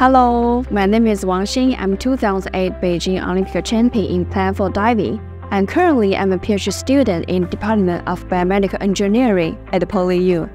Hello, my name is Wang Xin. I'm 2008 Beijing Olympic champion in platform diving. And currently, I'm a PhD student in Department of Biomedical Engineering at PolyU.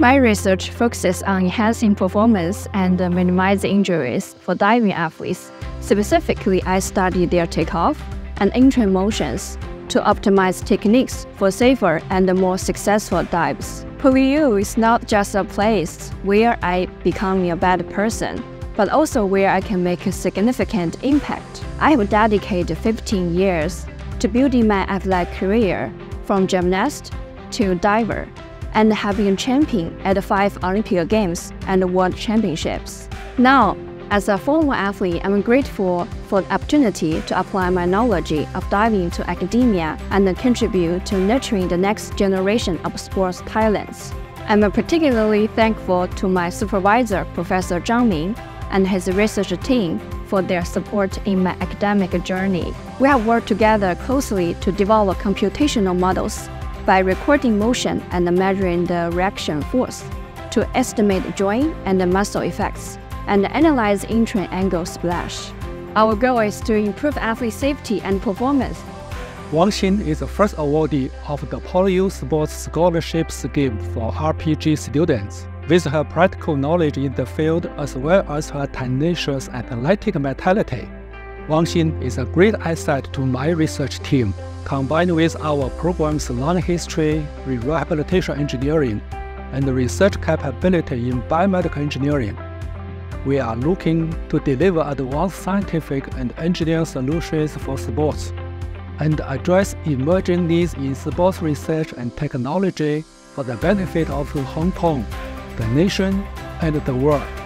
My research focuses on enhancing performance and minimizing injuries for diving athletes. Specifically, I study their takeoff and entry motions to optimize techniques for safer and more successful dives. PolyU is not just a place where I become a better person, but also where I can make a significant impact. I have dedicated 15 years to building my athletic career, from gymnast to diver, and have been champion at 5 Olympic Games and World Championships. Now, as a former athlete, I'm grateful for the opportunity to apply my knowledge of diving to academia and contribute to nurturing the next generation of sports talents. I'm particularly thankful to my supervisor, Professor Zhang Ming, and his research team for their support in my academic journey. We have worked together closely to develop computational models by recording motion and measuring the reaction force to estimate joint and muscle effects and analyze entry angle splash. Our goal is to improve athlete safety and performance. Wang Xin is the first awardee of the PolyU Sports Scholarship Scheme for RPg students. With her practical knowledge in the field as well as her tenacious athletic mentality, Wang Xin is a great asset to my research team. Combined with our program's long history in rehabilitation engineering and research capability in biomedical engineering, we are looking to deliver advanced scientific and engineering solutions for sports and address emerging needs in sports research and technology for the benefit of Hong Kong, the nation, and the world.